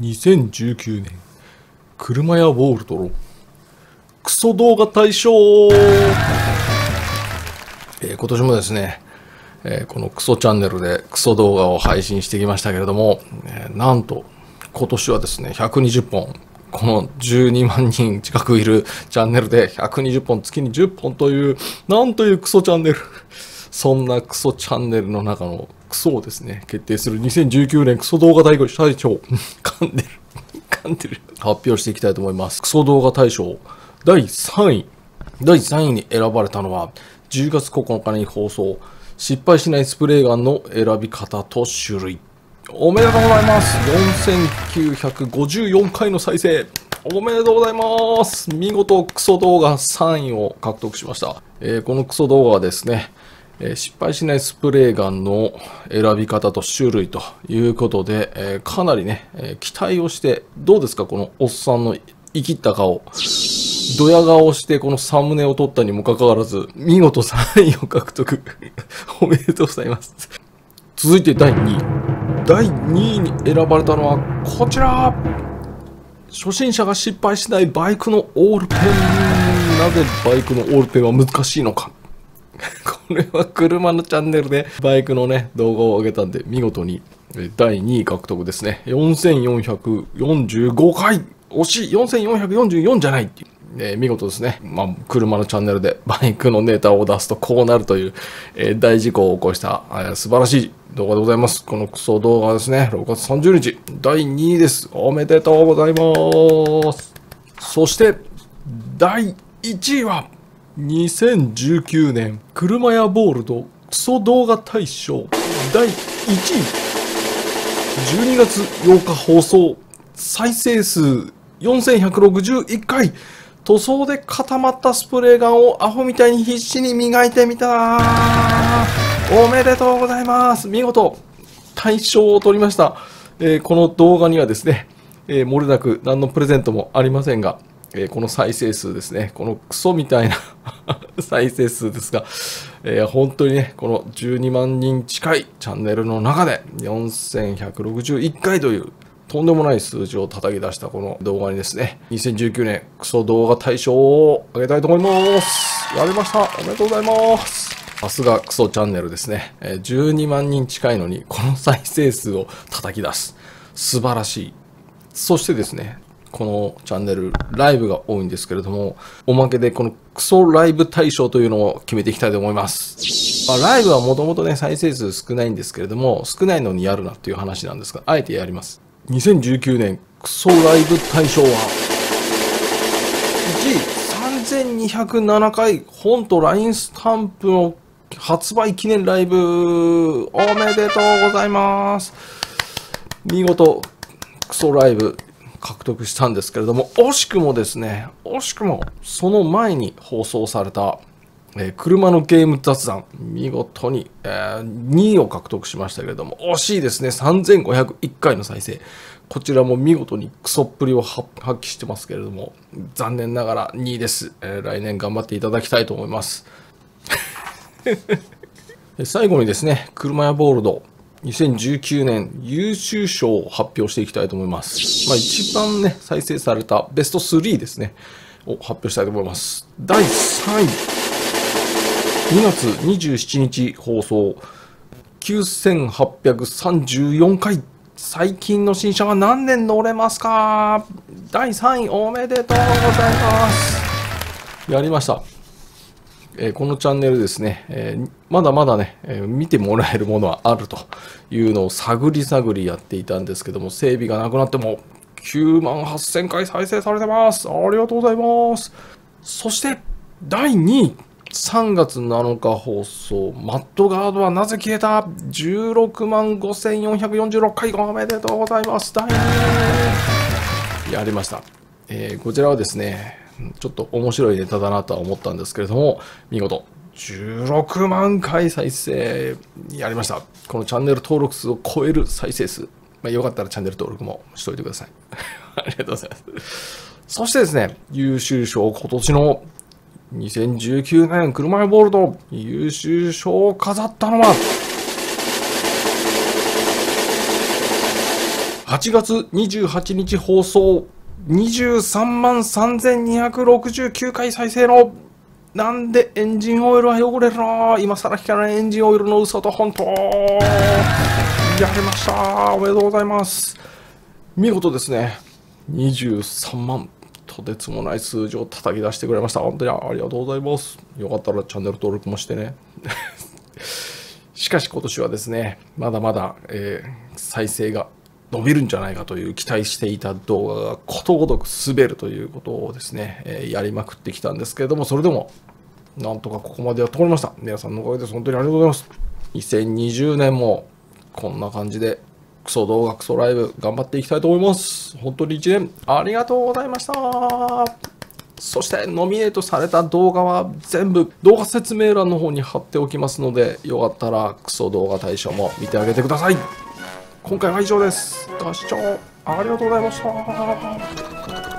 2019年車屋ウォールドロクソ動画大賞、今年もですね、このクソチャンネルでクソ動画を配信してきましたけれども、なんと今年はですね120本この12万人近くいるチャンネルで120本月に10本というなんというクソチャンネルそんなクソチャンネルの中のクソをですね、決定する2019年クソ動画大賞発表していきたいと思います。クソ動画大賞第3位。第3位に選ばれたのは、10月9日に放送、失敗しないスプレーガンの選び方と種類。おめでとうございます。4954回の再生。おめでとうございます。見事クソ動画3位を獲得しました。このクソ動画はですね、失敗しないスプレーガンの選び方と種類ということで、かなりね、期待をして、どうですか、このおっさんのイキった顔。ドヤ顔してこのサムネを撮ったにもかかわらず、見事3位を獲得。おめでとうございます。続いて第2位。第2位に選ばれたのはこちら。初心者が失敗しないバイクのオールペン。なぜバイクのオールペンは難しいのか。これは車のチャンネルでバイクのね、動画を上げたんで、見事に第2位獲得ですね。4445回惜しい !4444 じゃないっていう。見事ですね。まあ、車のチャンネルでバイクのネタを出すとこうなるという、大事故を起こした、素晴らしい動画でございます。このクソ動画ですね。6月30日、第2位です。おめでとうございます。そして、第1位は、2019年車屋ボールドクソ動画大賞第1位12月8日放送再生数4161回塗装で固まったスプレーガンをアホみたいに必死に磨いてみた。おめでとうございます。見事大賞を取りました、この動画にはですね、漏れなく何のプレゼントもありませんがこの再生数ですね。このクソみたいな再生数ですが、本当にね、この12万人近いチャンネルの中で4161回というとんでもない数字を叩き出したこの動画にですね、2019年クソ動画大賞をあげたいと思います。やりました。おめでとうございます。さすがクソチャンネルですね。12万人近いのにこの再生数を叩き出す。素晴らしい。そしてですね、このチャンネルライブが多いんですけれども、おまけでこのクソライブ大賞というのを決めていきたいと思います。まあ、ライブはもともとね、再生数少ないんですけれども、少ないのにやるなっていう話なんですが、あえてやります。2019年クソライブ大賞は、1位、3207回、本と LINE スタンプの発売記念ライブ、おめでとうございます。見事、クソライブ、獲得したんですけれども、惜しくもですね、惜しくもその前に放送された、車のゲーム雑談、見事に、2位を獲得しましたけれども、惜しいですね、3501回の再生。こちらも見事にクソっぷりを発揮してますけれども、残念ながら2位です。来年頑張っていただきたいと思います。最後にですね、車屋ボールド。2019年優秀賞を発表していきたいと思います。まあ一番ね、再生されたベスト3ですね、を発表したいと思います。第3位。2月27日放送。9834回。最近の新車は何年乗れますか？第3位おめでとうございます。やりました。このチャンネルですね、まだまだね、見てもらえるものはあるというのを探り探りやっていたんですけども、整備がなくなっても9万8000回再生されてます。ありがとうございます。そして、第2位。3月7日放送。マッドガードはなぜ消えた？ 16万5446回おめでとうございます。第2位。やりました。こちらはですね、ちょっと面白いネタだなとは思ったんですけれども、見事16万回再生やりました。このチャンネル登録数を超える再生数。まあ、よかったらチャンネル登録もしといてください。ありがとうございます。そしてですね、優秀賞今年の2019年車屋ボールド優秀賞を飾ったのは、8月28日放送233,269 回再生のなんでエンジンオイルは汚れるの？今更聞かないエンジンオイルの嘘と本当。やりました。おめでとうございます。見事ですね、23万とてつもない数字を叩き出してくれました。本当にありがとうございます。よかったらチャンネル登録もしてねしかし今年はですね、まだまだ、再生が伸びるんじゃないかという期待していた動画がことごとく滑るということをですね、やりまくってきたんですけれども、それでもなんとかここまでやってこれました。皆さんのおかげです。本当にありがとうございます。2020年もこんな感じでクソ動画クソライブ頑張っていきたいと思います。本当に1年ありがとうございました。そしてノミネートされた動画は全部動画説明欄の方に貼っておきますので、よかったらクソ動画大賞も見てあげてください。今回は以上です。ご視聴ありがとうございました。